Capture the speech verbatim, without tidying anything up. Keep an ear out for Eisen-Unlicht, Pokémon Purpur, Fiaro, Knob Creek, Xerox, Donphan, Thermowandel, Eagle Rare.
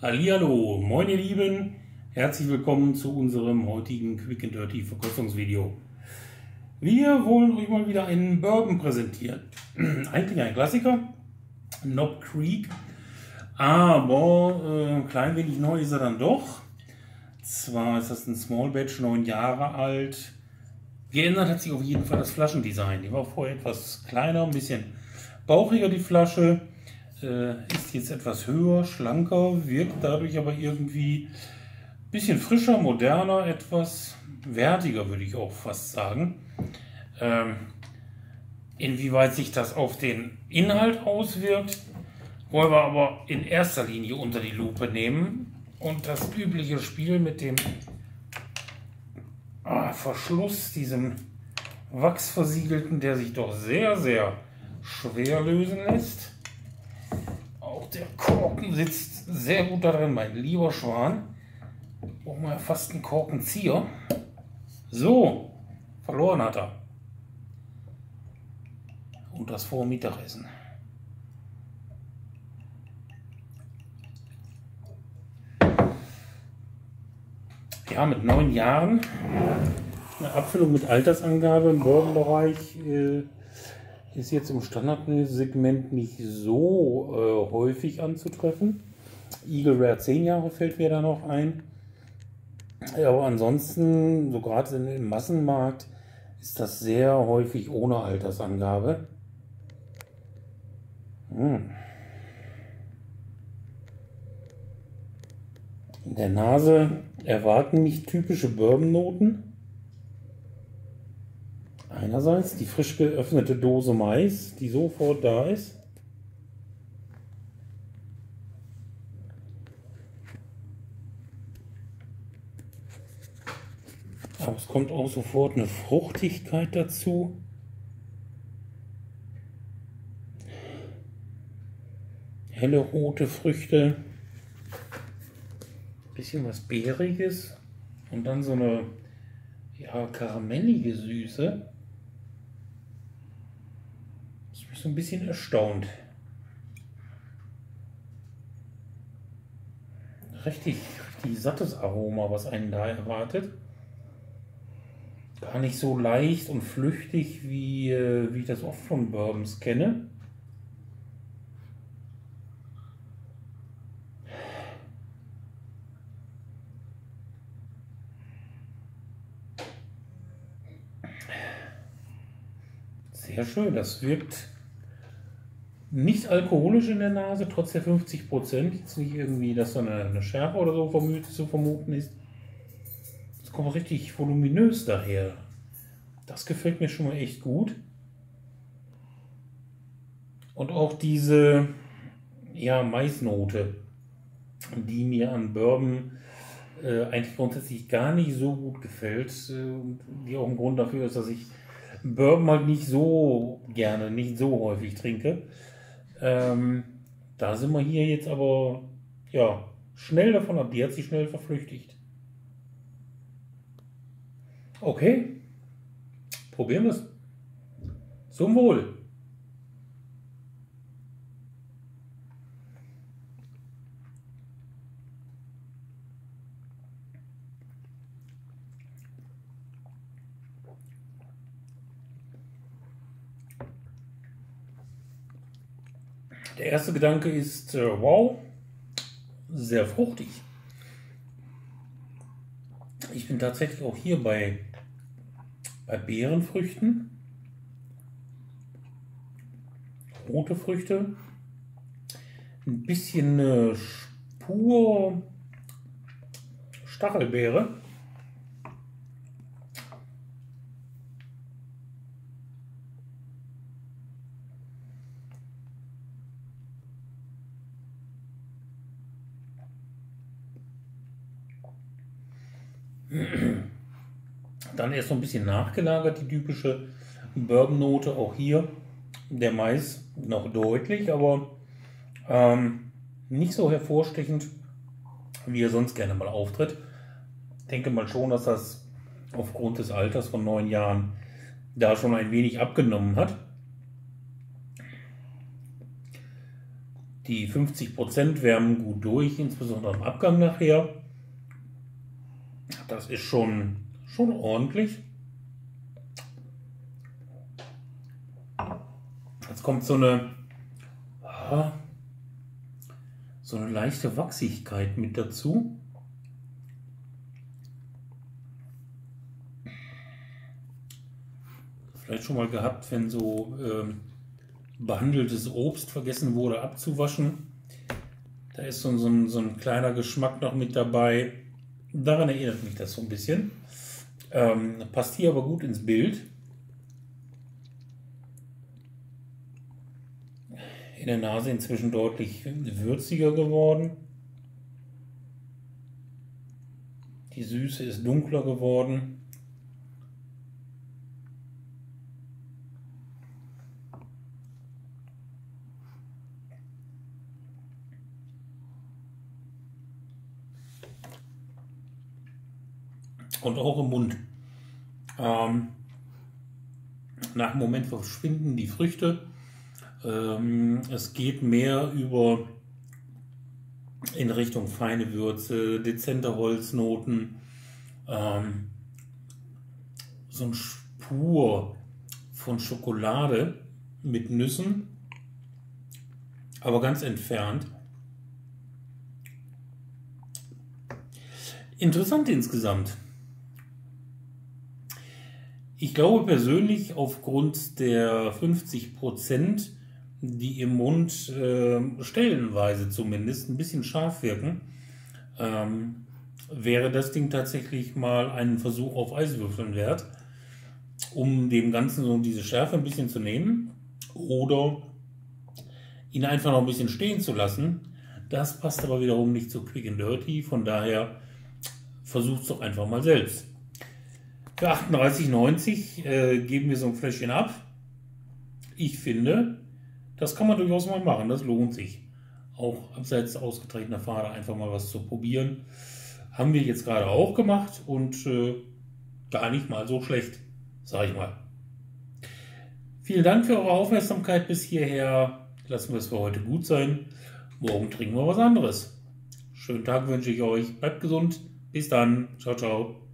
Hallihallo, moin ihr Lieben, herzlich willkommen zu unserem heutigen Quick and Dirty Verkostungsvideo. Wir wollen euch mal wieder einen Bourbon präsentieren. Eigentlich ein Klassiker, Knob Creek, aber äh, ein klein wenig neu ist er dann doch. Zwar ist das ein Small Batch, neun Jahre alt. Geändert hat sich auf jeden Fall das Flaschendesign. Die war vorher etwas kleiner, ein bisschen bauchiger die Flasche. Ist jetzt etwas höher, schlanker, wirkt dadurch aber irgendwie ein bisschen frischer, moderner, etwas wertiger, würde ich auch fast sagen. Ähm, inwieweit sich das auf den Inhalt auswirkt, wollen wir aber in erster Linie unter die Lupe nehmen und das übliche Spiel mit dem ah, Verschluss, diesem Wachsversiegelten, der sich doch sehr, sehr schwer lösen lässt. Der Korken sitzt sehr gut darin, mein lieber Schwan. Brauchen wir ja fast einen Korkenzieher. So, verloren hat er. Und das vor dem Mittagessen. Ja, mit neun Jahren. Eine Abfüllung mit Altersangabe im Bourbonbereich. Äh Ist jetzt im Standardsegment nicht so äh, häufig anzutreffen. Eagle Rare zehn Jahre fällt mir da noch ein. Aber ansonsten, so gerade im Massenmarkt, ist das sehr häufig ohne Altersangabe. Hm. In der Nase erwarten mich typische Bourbonnoten. Einerseits die frisch geöffnete Dose Mais, die sofort da ist. Aber es kommt auch sofort eine Fruchtigkeit dazu. Helle rote Früchte. Ein bisschen was Beeriges. Und dann so eine ja, karamellige Süße. So ein bisschen erstaunt. Richtig, richtig sattes Aroma, was einen da erwartet. Gar nicht so leicht und flüchtig, wie, wie ich das oft von Bourbons kenne. Sehr schön, das wirkt nicht alkoholisch in der Nase, trotz der fünfzig Prozent. Jetzt nicht irgendwie, dass so eine, eine Schärfe oder so vermute, zu vermuten ist. Das kommt richtig voluminös daher. Das gefällt mir schon mal echt gut. Und auch diese ja, Maisnote, die mir an Bourbon äh, eigentlich grundsätzlich gar nicht so gut gefällt. Und die auch ein Grund dafür ist, dass ich Bourbon halt nicht so gerne, nicht so häufig trinke. Ähm, da sind wir hier jetzt aber ja, schnell davon ab. Die hat sich schnell verflüchtigt. Okay, probieren wir es. Zum Wohl. Der erste Gedanke ist, äh, wow, sehr fruchtig. Ich bin tatsächlich auch hier bei, bei Beerenfrüchten, rote Früchte, ein bisschen äh, Spur Stachelbeere. Dann erst so ein bisschen nachgelagert, die typische Bourbon-Note, auch hier der Mais noch deutlich, aber ähm, nicht so hervorstechend, wie er sonst gerne mal auftritt. Ich denke mal schon, dass das aufgrund des Alters von neun Jahren da schon ein wenig abgenommen hat. Die fünfzig Prozent wärmen gut durch, insbesondere am Abgang nachher. Das ist schon, schon ordentlich. Jetzt kommt so eine, so eine leichte Wachsigkeit mit dazu. Vielleicht schon mal gehabt, wenn so ähm, behandeltes Obst vergessen wurde abzuwaschen. Da ist so, so, ein, so ein kleiner Geschmack noch mit dabei. Daran erinnert mich das so ein bisschen. Ähm, passt hier aber gut ins Bild. In der Nase inzwischen deutlich würziger geworden. Die Süße ist dunkler geworden. Und auch im Mund. Ähm, nach einem Moment verschwinden die Früchte. Ähm, es geht mehr über in Richtung feine Würze, dezente Holznoten. Ähm, so eine Spur von Schokolade mit Nüssen, aber ganz entfernt. Interessant insgesamt. Ich glaube persönlich, aufgrund der fünfzig Prozent, die im Mund äh, stellenweise zumindest ein bisschen scharf wirken, ähm, wäre das Ding tatsächlich mal einen Versuch auf Eiswürfeln wert, um dem Ganzen so diese Schärfe ein bisschen zu nehmen oder ihn einfach noch ein bisschen stehen zu lassen. Das passt aber wiederum nicht zu Quick and Dirty, von daher versucht es doch einfach mal selbst. Für achtunddreißig neunzig äh, geben wir so ein Fläschchen ab. Ich finde, das kann man durchaus mal machen, das lohnt sich. Auch abseits ausgetretener Fahrer einfach mal was zu probieren. Haben wir jetzt gerade auch gemacht und äh, gar nicht mal so schlecht, sage ich mal. Vielen Dank für eure Aufmerksamkeit bis hierher. Lassen wir es für heute gut sein. Morgen trinken wir was anderes. Schönen Tag wünsche ich euch. Bleibt gesund. Bis dann. Ciao, ciao.